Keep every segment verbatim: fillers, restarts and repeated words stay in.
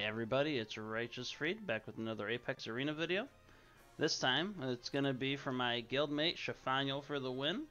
Hey everybody, it's Righteous Freed back with another Apex Arena video. This time it's gonna be for my guildmate Shelfaniel for the win.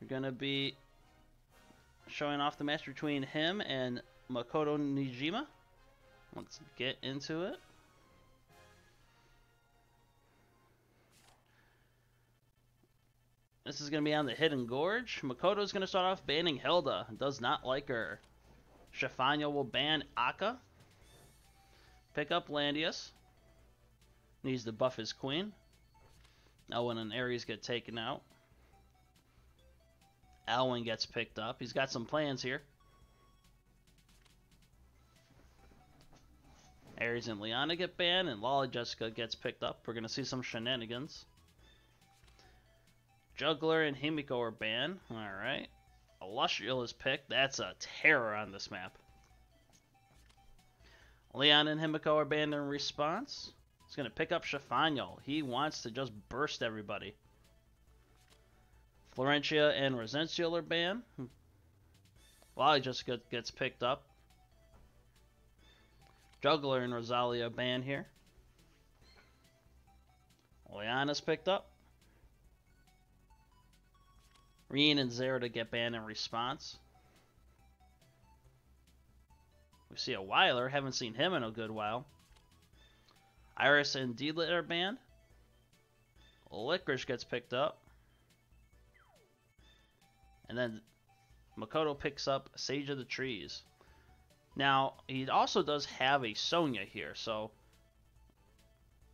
We're gonna be showing off the match between him and Makoto Niijima. Let's get into it. This is gonna be on the Hidden Gorge. Makoto's gonna start off banning Hilda. Does not like her. Shelfaniel will ban Akka. Pick up Landius. Needs to buff his queen. Elwin and Ares get taken out. Elwin gets picked up. He's got some plans here. Ares and Leana get banned, and Lolly Jessica gets picked up. We're going to see some shenanigans. Juggler and Himiko are banned. Alright. Lushiel is picked. That's a terror on this map. Leon and Himiko are banned in response. He's going to pick up Shelfaniel. He wants to just burst everybody. Florentia and Resensial are banned. Wally just gets picked up. Juggler and Rosalia banned here. Leana's picked up. Reen and Zerida get banned in response. We see a Weiler. Haven't seen him in a good while. Iris and D-Lit are banned. Licorice gets picked up. And then Makoto picks up Sage of the Trees. Now, he also does have a Sonya here, so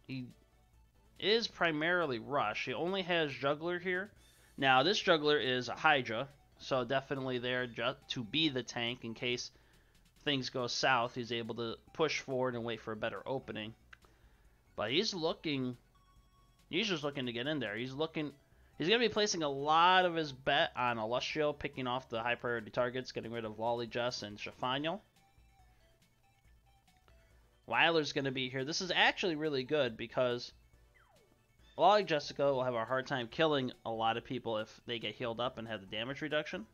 he is primarily Rush. He only has Juggler here. Now, this Juggler is a Hydra, so definitely there just to be the tank in case things go south. He's able to push forward and wait for a better opening, but he's looking he's just looking to get in there. He's looking he's gonna be placing a lot of his bet on Lushiel, picking off the high priority targets, getting rid of Lolly Jess and Shelfaniel. Weiler's gonna be here. This is actually really good because Lolly Jessica will have a hard time killing a lot of people if they get healed up and have the damage reduction.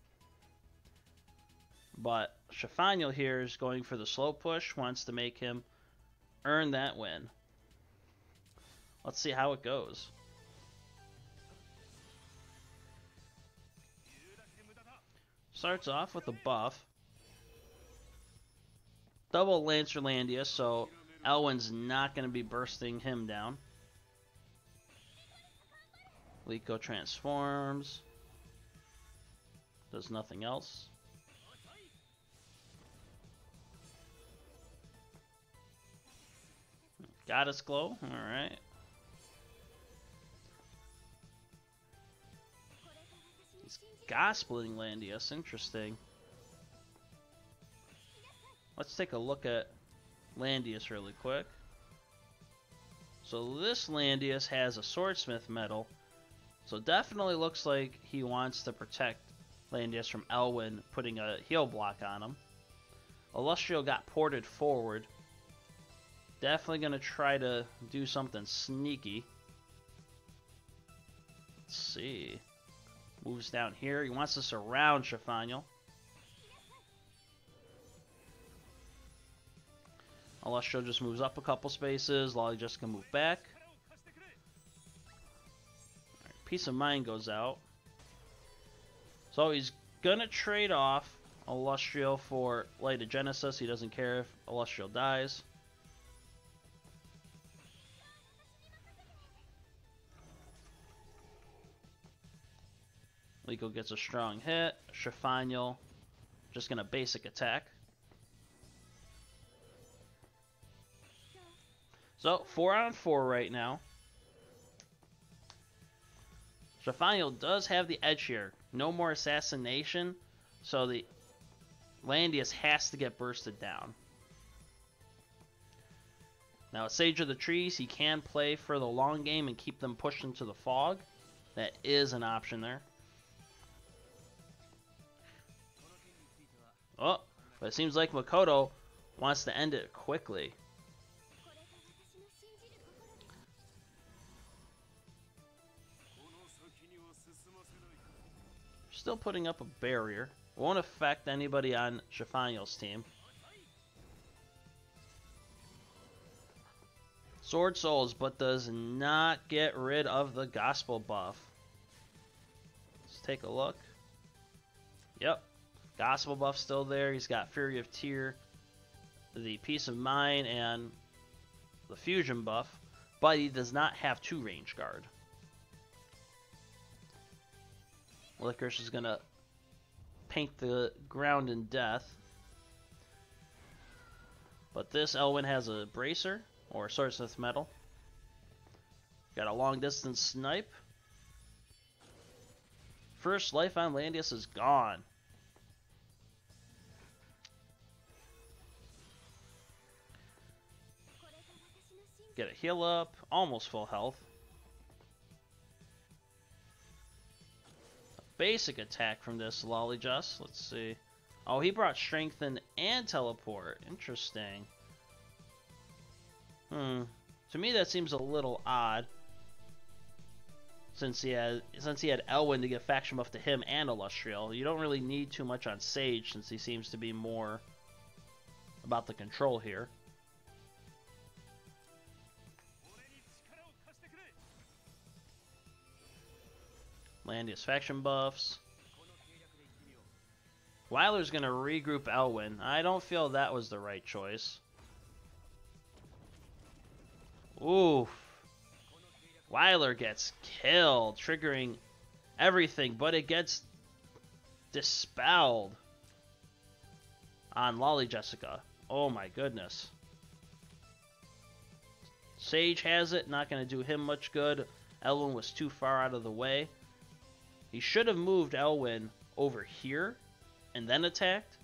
But Shelfaniel here is going for the slow push, wants to make him earn that win. Let's see how it goes. Starts off with a buff. Double Lancer Landius, so Elwin's not going to be bursting him down. Liko transforms. Does nothing else. Goddess Glow, alright. He's gospeling Landius, interesting. Let's take a look at Landius really quick. So this Landius has a Swordsmith medal, so definitely looks like he wants to protect Landius from Elwin putting a heal block on him. Illustrio got ported forward. Definitely going to try to do something sneaky. Let's see. Moves down here. He wants to surround Shelfaniel. Illustrio just moves up a couple spaces. Lolly just can move back. Right, Peace of Mind goes out. So he's going to trade off Illustrio for Light of Genesis. He doesn't care if Illustrio dies. Liko gets a strong hit. Shelfaniel just gonna basic attack. So four on four right now. Shelfaniel does have the edge here. No more assassination, so the Landius has to get bursted down. Now Sage of the Trees, he can play for the long game and keep them pushed into the fog. That is an option there. Oh, but it seems like Makoto wants to end it quickly. Still putting up a barrier. Won't affect anybody on Shelfaniel's team. Sword Souls, but does not get rid of the Gospel buff. Let's take a look. Yep. Gospel buff's still there. He's got Fury of Tear, the Peace of Mind, and the Fusion buff, but he does not have two range guard. Licorice is going to paint the ground in death. But this Elwin has a bracer, or Swordsmith metal. Got a long distance snipe. First life on Landius is gone. Get a heal up, almost full health. Basic attack from this Lolly Jess. Let's see. Oh, he brought strengthen and teleport. Interesting. Hmm. To me, that seems a little odd. Since he had since he had Elwin to give faction buff to him and Illustrio, you don't really need too much on Sage since he seems to be more about the control here. Landius faction buffs. Weiler's gonna regroup Elwin. I don't feel that was the right choice. Oof. Weiler gets killed, triggering everything, but it gets dispelled on Lolly Jessica. Oh my goodness. Sage has it, not gonna do him much good. Elwin was too far out of the way. He should have moved Elwin over here and then attacked.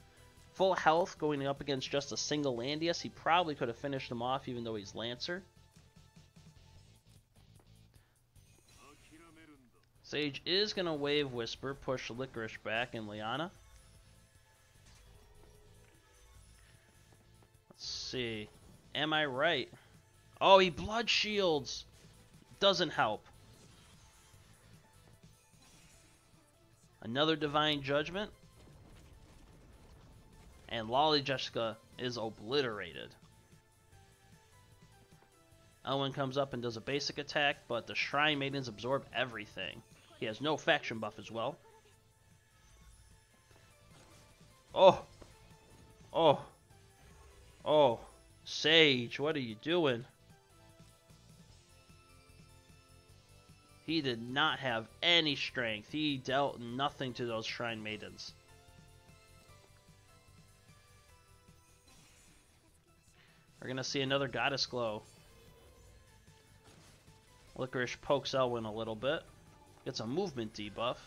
Full health going up against just a single Landius. He probably could have finished him off even though he's Lancer. Sage is going to wave Whisper, push Licorice back, and Leana. Let's see. Am I right? Oh, he blood shields. Doesn't help. Another Divine Judgment. And Lolly Jessica is obliterated. Elwin comes up and does a basic attack, but the Shrine Maidens absorb everything. He has no faction buff as well. Oh! Oh! Oh! Sage, what are you doing? He did not have any strength. He dealt nothing to those Shrine Maidens. We're going to see another Goddess Glow. Licorice pokes Elwin a little bit. Gets a movement debuff.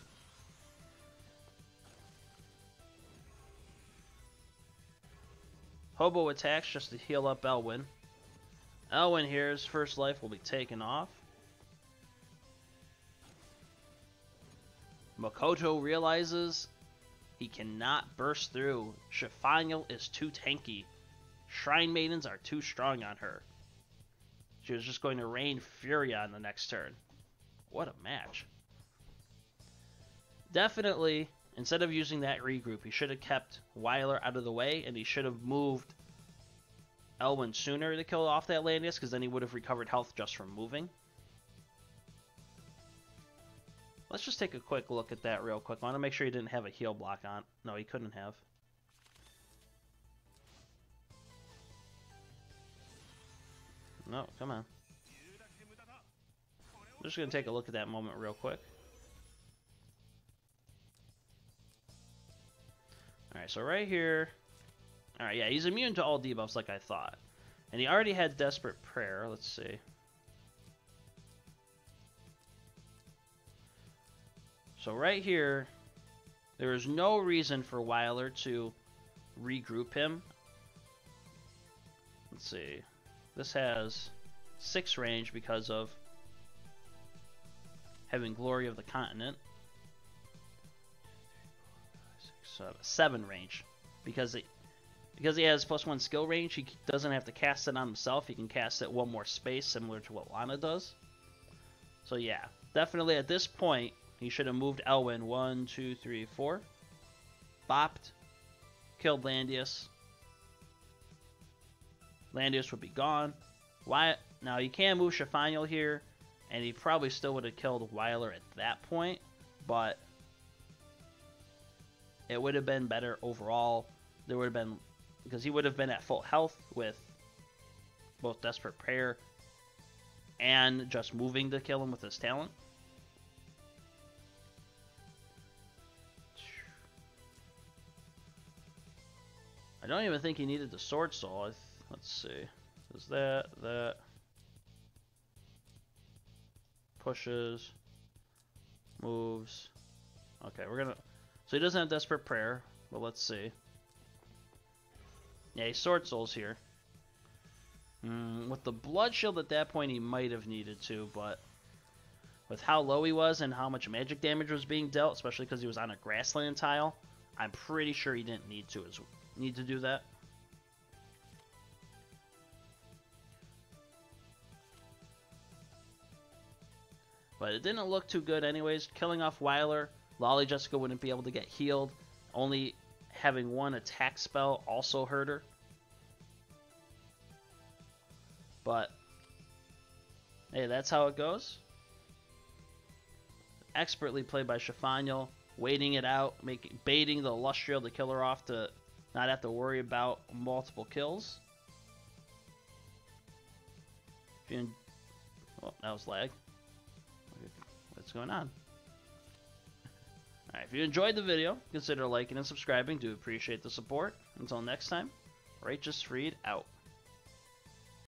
Hobo attacks just to heal up Elwin. Elwin here, his first life will be taken off. Makoto realizes he cannot burst through. Shelfaniel is too tanky. Shrine Maidens are too strong on her. She was just going to rain fury on the next turn. What a match. Definitely, instead of using that regroup, he should have kept Weiler out of the way, and he should have moved Elwin sooner to kill off that Landius, because then he would have recovered health just from moving. Let's just take a quick look at that real quick. I want to make sure he didn't have a heal block on. No, he couldn't have. No, come on. I'm just going to take a look at that moment real quick. Alright, so right here. Alright, yeah, he's immune to all debuffs like I thought. And he already had Desperate Prayer. Let's see. So right here, there is no reason for Weiler to regroup him. Let's see. This has six range because of having Glory of the Continent. Six, seven range. Because it, because he has plus one skill range, he doesn't have to cast it on himself. He can cast it one more space, similar to what Lana does. So yeah, definitely at this point, he should have moved Elwin. One, two, three, four. Bopped. Killed Landius. Landius would be gone. Why Now you can move Shelfaniel here, and he probably still would have killed Weiler at that point, but it would have been better overall. There would have been, because he would have been at full health with both Desperate Prayer and just moving to kill him with his talent. I don't even think he needed the Sword Soul. Let's see. Is that, that pushes, moves. Okay, we're gonna, so he doesn't have Desperate Prayer, but let's see. Yeah, he Sword Souls here. Mm, with the Blood Shield at that point, he might have needed to, but with how low he was and how much magic damage was being dealt, especially because he was on a grassland tile, I'm pretty sure he didn't need to as well. Need to do that. But it didn't look too good anyways. Killing off Weiler, Lolly Jessica wouldn't be able to get healed. Only having one attack spell also hurt her. But hey, that's how it goes. Expertly played by Shelfaniel, waiting it out, making baiting the Lushiel to kill her off to not have to worry about multiple kills. Oh, that was lag. What's going on? Alright, if you enjoyed the video, consider liking and subscribing. Do appreciate the support. Until next time, Righteous Freed out.